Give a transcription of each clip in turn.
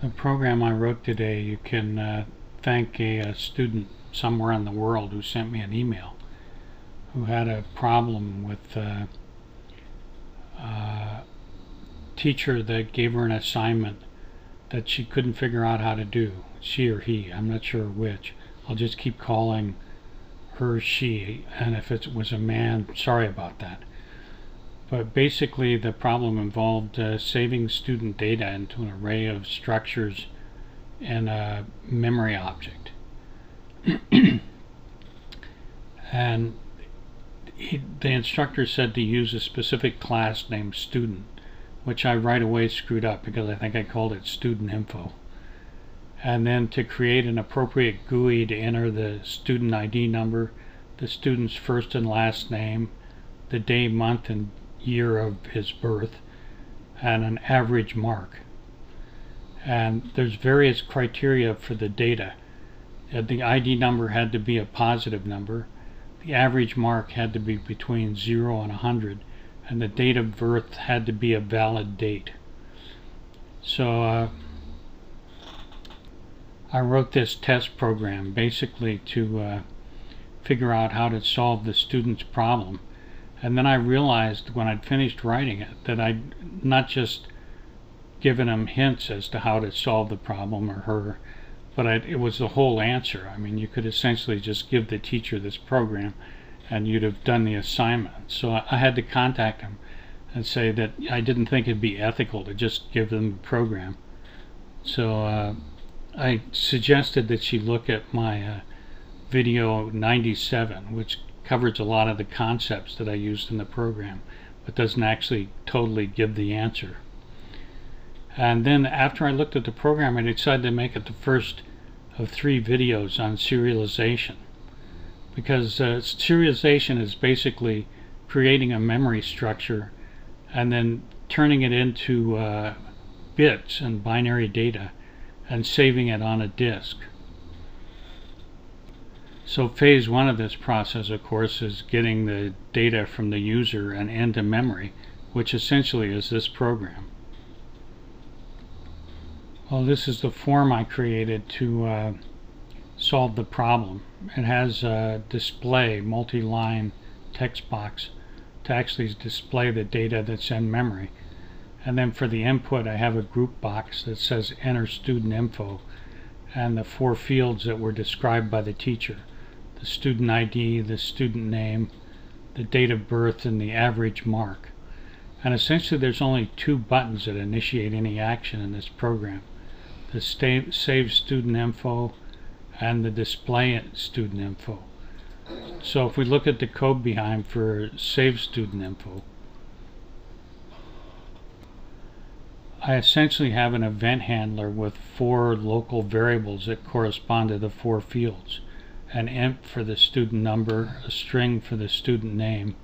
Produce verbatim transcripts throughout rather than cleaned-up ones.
The program I wrote today, you can uh, thank a, a student somewhere in the world who sent me an email who had a problem with a uh, uh, teacher that gave her an assignment that she couldn't figure out how to do. She or he, I'm not sure which. I'll just keep calling her she, and if it was a man, sorry about that. But basically the problem involved uh, saving student data into an array of structures and a memory object. And he, the instructor said to use a specific class named student, which I right away screwed up because I think I called it student info. And then to create an appropriate G U I to enter the student I D number, the student's first and last name, the day, month, and year of his birth, and an average mark. And there's various criteria for the data. The I D number had to be a positive number, the average mark had to be between zero and one hundred, and the date of birth had to be a valid date. So uh, I wrote this test program basically to uh, figure out how to solve the student's problem. And then I realized when I'd finished writing it that I'd not just given him hints as to how to solve the problem or her, but I'd, it was the whole answer. I mean, you could essentially just give the teacher this program and you'd have done the assignment. So I, I had to contact him and say that I didn't think it'd be ethical to just give them the program. So uh, I suggested that she look at my uh, video ninety-seven, which covers a lot of the concepts that I used in the program, but doesn't actually totally give the answer. And then after I looked at the program, I decided to make it the first of three videos on serialization, because uh, serialization is basically creating a memory structure and then turning it into uh, bits and binary data and saving it on a disk. So phase one of this process, of course, is getting the data from the user and into memory, which essentially is this program. Well, this is the form I created to uh, solve the problem. It has a display, multi-line text box to actually display the data that's in memory. And then for the input, I have a group box that says enter student info and the four fields that were described by the teacher: the student I D, the student name, the date of birth, and the average mark. And essentially there's only two buttons that initiate any action in this program: the save student info and the display student info. So if we look at the code behind for save student info, I essentially have an event handler with four local variables that correspond to the four fields: an int for the student number, a string for the student name,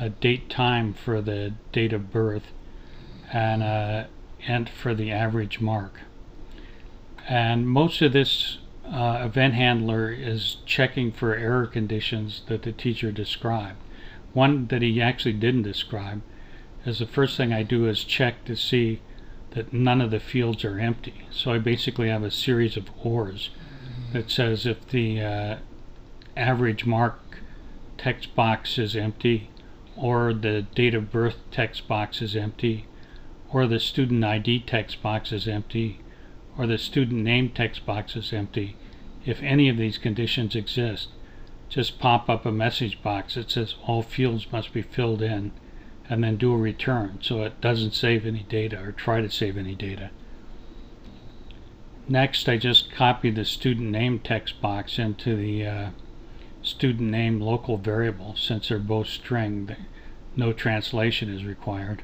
a date time for the date of birth, and an int for the average mark. And most of this uh, event handler is checking for error conditions that the teacher described. One that he actually didn't describe is the first thing I do is check to see that none of the fields are empty. So I basically have a series of ors that says if the uh, average mark text box is empty, or the date of birth text box is empty, or the student I D text box is empty, or the student name text box is empty. If any of these conditions exist, just pop up a message box that says all fields must be filled in, and then do a return, so it doesn't save any data or try to save any data. Next, I just copy the student name text box into the uh, student name local variable. Since they're both string, no translation is required.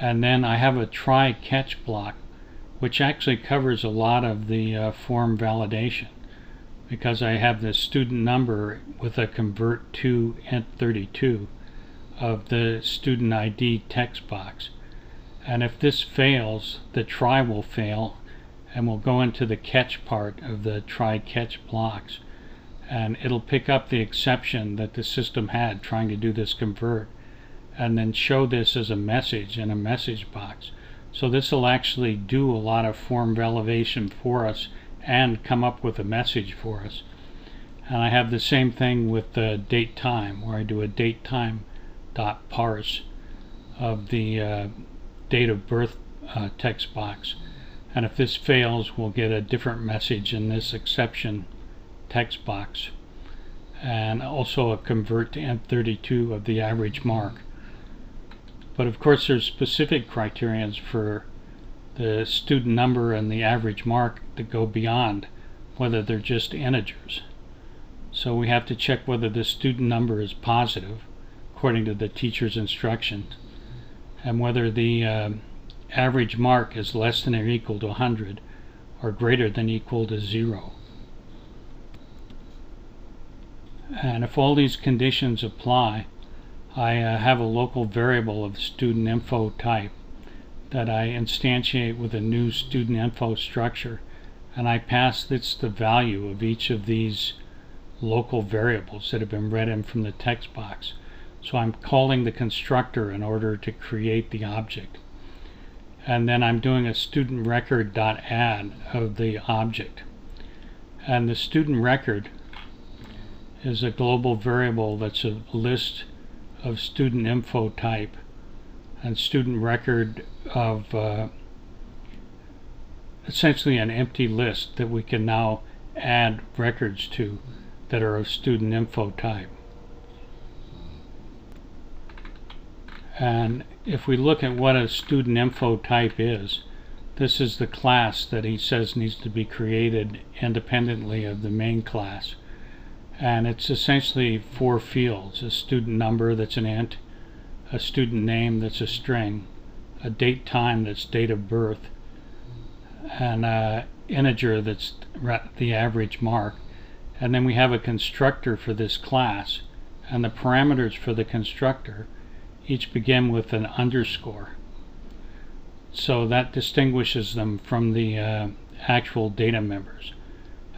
And then I have a try catch block, which actually covers a lot of the uh, form validation, because I have the student number with a convert to int thirty-two of the student I D text box. And if this fails, the try will fail and we'll go into the catch part of the try catch blocks, and it'll pick up the exception that the system had trying to do this convert and then show this as a message in a message box So this will actually do a lot of form validation for us and come up with a message for us. And I have the same thing with the uh, date time, where I do a DateTime.Parse of the uh, date of birth uh, text box. And if this fails, we'll get a different message in this exception text box, and also a convert to N thirty-two of the average mark. But of course there's specific criterions for the student number and the average mark that go beyond whether they're just integers. So we have to check whether the student number is positive according to the teacher's instructions, and whether the uh, average mark is less than or equal to one hundred or greater than or equal to zero. And if all these conditions apply, I uh, have a local variable of student info type that I instantiate with a new student info structure, and I pass this the value of each of these local variables that have been read in from the text box. So I'm calling the constructor in order to create the object, and then I'm doing a student record dot add of the object. And the student record is a global variable that's a list of student info type and student record of uh, essentially an empty list that we can now add records to that are of student info type. And if we look at what a student info type is, this is the class that he says needs to be created independently of the main class. And it's essentially four fields: a student number that's an int, a student name that's a string, a date time that's date of birth, and an integer that's the average mark. And then we have a constructor for this class, and the parameters for the constructor each begin with an underscore. So that distinguishes them from the uh, actual data members.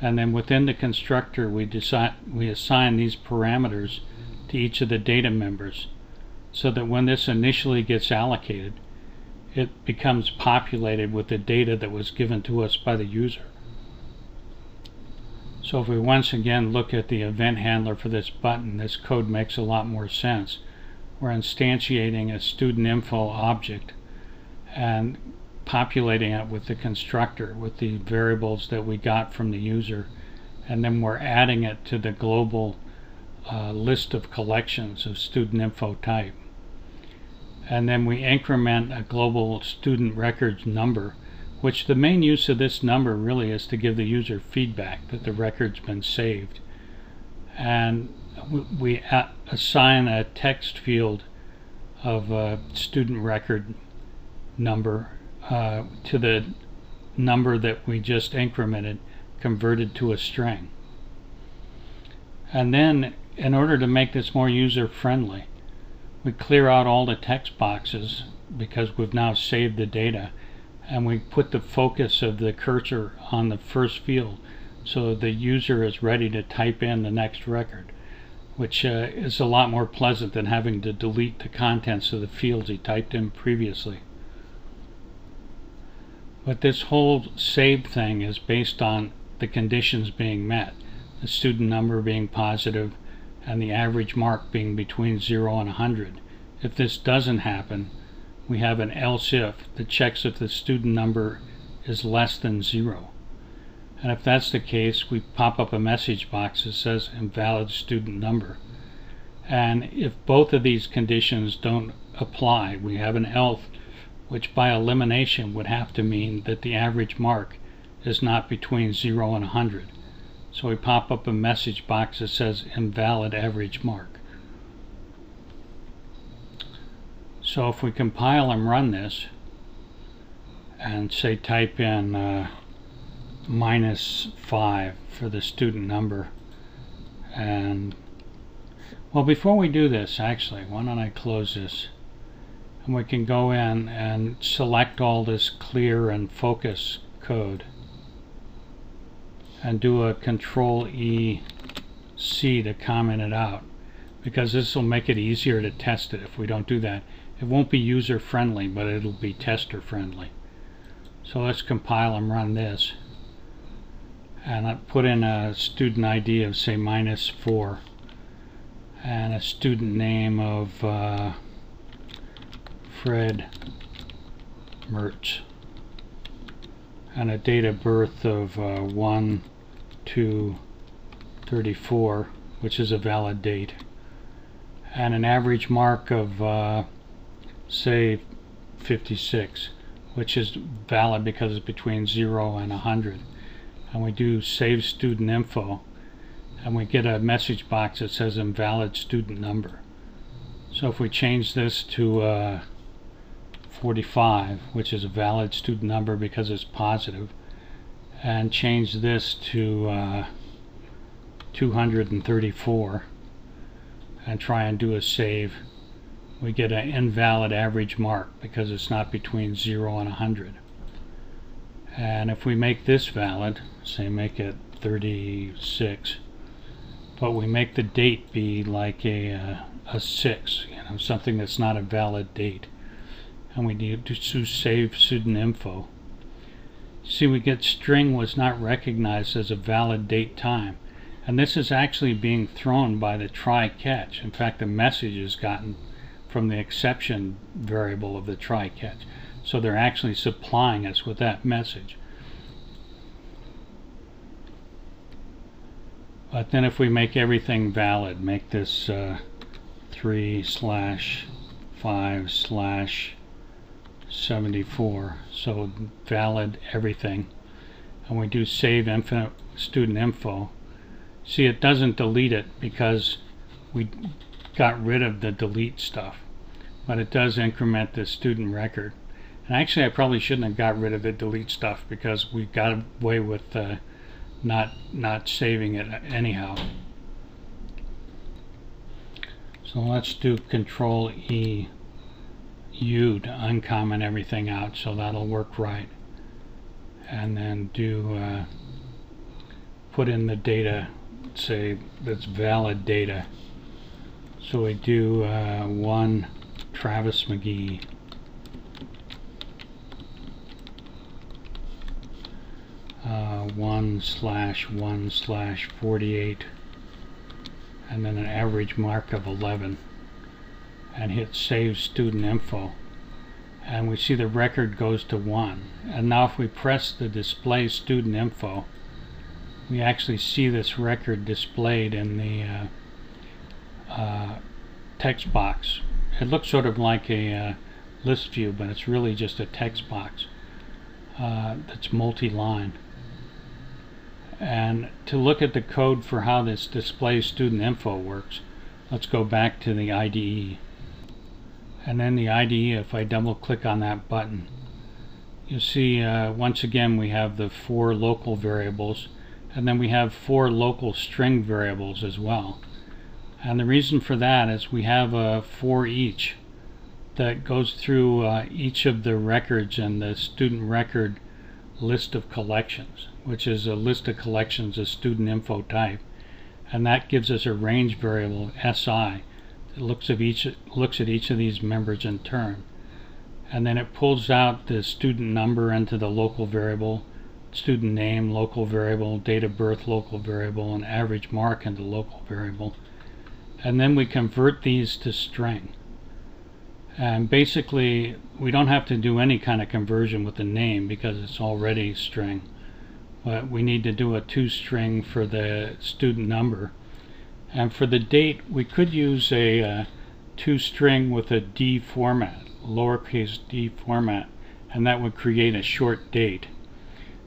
And then within the constructor we decide we assign these parameters to each of the data members, so that when this initially gets allocated, it becomes populated with the data that was given to us by the user. So if we once again look at the event handler for this button, this code makes a lot more sense. We're instantiating a student info object and populating it with the constructor, with the variables that we got from the user, and then we're adding it to the global uh, list of collections of student info type. And then we increment a global student records number, which the main use of this number really is to give the user feedback that the record's been saved. And we assign a text field of a student record number uh, to the number that we just incremented, converted to a string. And then, in order to make this more user friendly, we clear out all the text boxes, because we've now saved the data, and we put the focus of the cursor on the first field so the user is ready to type in the next record, which uh, is a lot more pleasant than having to delete the contents of the fields he typed in previously. But this whole save thing is based on the conditions being met, the student number being positive and the average mark being between zero and one hundred. If this doesn't happen, we have an else if that checks if the student number is less than zero. And if that's the case, we pop up a message box that says invalid student number. And if both of these conditions don't apply, we have an else, which by elimination would have to mean that the average mark is not between zero and one hundred. So we pop up a message box that says invalid average mark. So if we compile and run this and say type in uh, minus five for the student number, and well, before we do this, actually, why don't I close this, and we can go in and select all this clear and focus code and do a control E C to comment it out, because this will make it easier to test it. If we don't do that, It won't be user friendly, but it'll be tester friendly. So let's compile and run this, and I put in a student I D of say minus four and a student name of uh, Fred Mertz and a date of birth of uh, one two thirty-four, which is a valid date, and an average mark of uh, say fifty-six, which is valid because it's between zero and one hundred. And we do save student info, and we get a message box that says invalid student number. So if we change this to uh, forty-five, which is a valid student number because it's positive, and change this to uh, two hundred thirty-four and try and do a save, we get an invalid average mark because it's not between zero and one hundred. And if we make this valid, say make it thirty-six, but we make the date be like a, a, a six, you know, something that's not a valid date, and we need to save student info. See, we get string was not recognized as a valid date time, and this is actually being thrown by the try catch. In fact, the message is gotten from the exception variable of the try catch. So they're actually supplying us with that message. But then if we make everything valid, make this uh, three slash five slash seventy-four, so valid everything, and we do save infinite student info, see it doesn't delete it because we got rid of the delete stuff, but it does increment the student record. And actually I probably shouldn't have got rid of the delete stuff because we got away with uh, not not saving it anyhow. So let's do control E U to uncomment everything out, so that'll work right. And then do uh, put in the data, say that's valid data. So we do uh, one Travis McGee, uh, one slash one slash forty-eight, and then an average mark of eleven, and hit save student info, and we see the record goes to one. And now if we press the display student info, we actually see this record displayed in the uh, Uh, text box. It looks sort of like a uh, list view, but it's really just a text box uh, that's multi-line. And to look at the code for how this display student info works, let's go back to the I D E. And then the I D E, if I double click on that button, you see uh, once again we have the four local variables, and then we have four local string variables as well. And the reason for that is we have a for each that goes through uh, each of the records in the student record list of collections, which is a list of collections of student info type, and that gives us a range variable S I that looks at each looks at each of these members in turn, and then it pulls out the student number into the local variable, student name local variable, date of birth local variable, and average mark into local variable. And then we convert these to string, and basically we don't have to do any kind of conversion with the name because it's already string, but we need to do a two string for the student number, and for the date we could use a uh, two string with a D format, lowercase d format, and that would create a short date.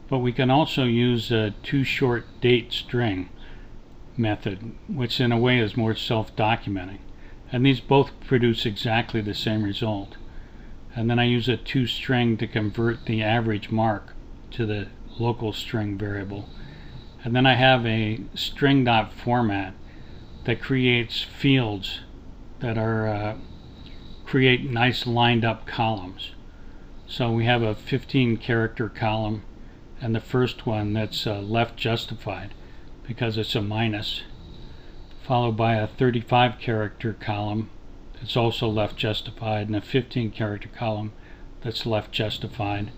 But we can also use a two short date string method, which in a way is more self-documenting, and these both produce exactly the same result. And then I use a two string to convert the average mark to the local string variable, and then I have a string.format that creates fields that are uh, create nice lined up columns. So we have a fifteen character column, and the first one that's uh, left justified because it's a minus, followed by a thirty-five character column that's also left justified, and a fifteen character column that's left justified.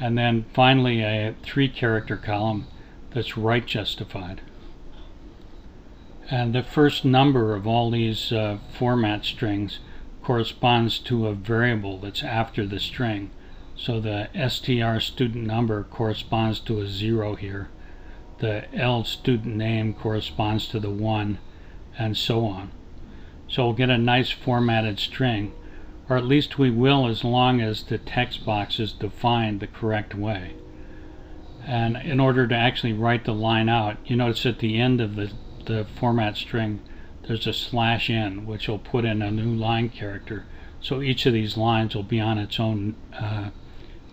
And then finally a three character column that's right justified. And the first number of all these uh, format strings corresponds to a variable that's after the string. So the str student number corresponds to a zero here. The L student name corresponds to the one, and so on. So we'll get a nice formatted string, or at least we will as long as the text box is defined the correct way. And in order to actually write the line out, you notice at the end of the, the format string there's a slash n, which will put in a new line character. So each of these lines will be on its own uh,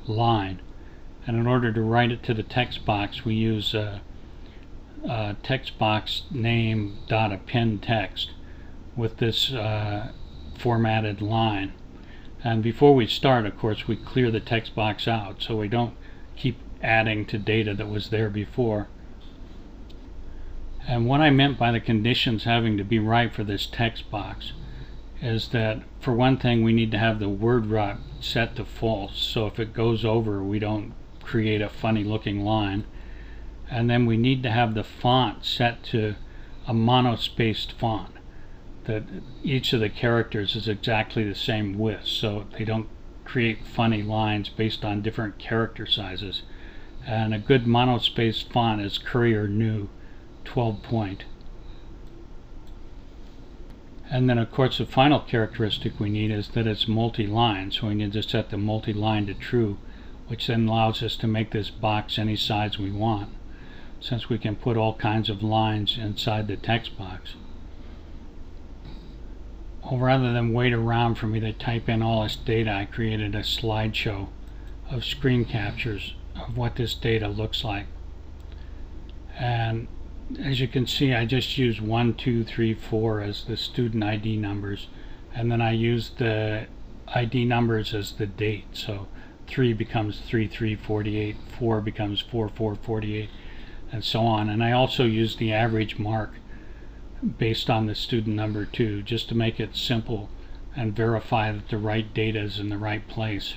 line. And in order to write it to the text box, we use uh, uh, text box name dot append text with this uh, formatted line. And before we start, of course, we clear the text box out so we don't keep adding to data that was there before. And what I meant by the conditions having to be right for this text box is that, for one thing, we need to have the word wrap set to false, so if it goes over we don't create a funny looking line. And then we need to have the font set to a monospaced font, that each of the characters is exactly the same width, so they don't create funny lines based on different character sizes. And a good monospaced font is Courier New twelve point. And then, of course, the final characteristic we need is that it's multi-line, so we need to set the multi-line to true, which then allows us to make this box any size we want, since we can put all kinds of lines inside the text box. Well, rather than wait around for me to type in all this data, I created a slideshow of screen captures of what this data looks like. And as you can see, I just used one, two, three, four as the student I D numbers, and then I used the I D numbers as the date. So three becomes three three forty-eight, four becomes four four forty-eight, and so on. And I also used the average mark based on the student number too, just to make it simple and verify that the right data is in the right place.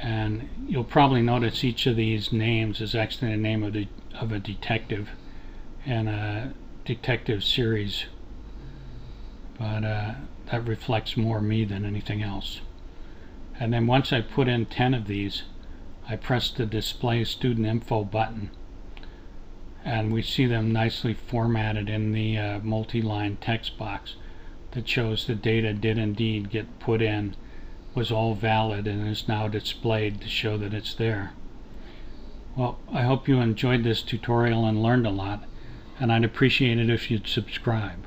And you'll probably notice each of these names is actually the name of the of a detective and a detective series, but uh, that reflects more me than anything else. And then once I put in ten of these, I press the display student info button, and we see them nicely formatted in the uh, multi-line text box that shows the data did indeed get put in, was all valid, and is now displayed to show that it's there. Well, I hope you enjoyed this tutorial and learned a lot, and I'd appreciate it if you'd subscribe.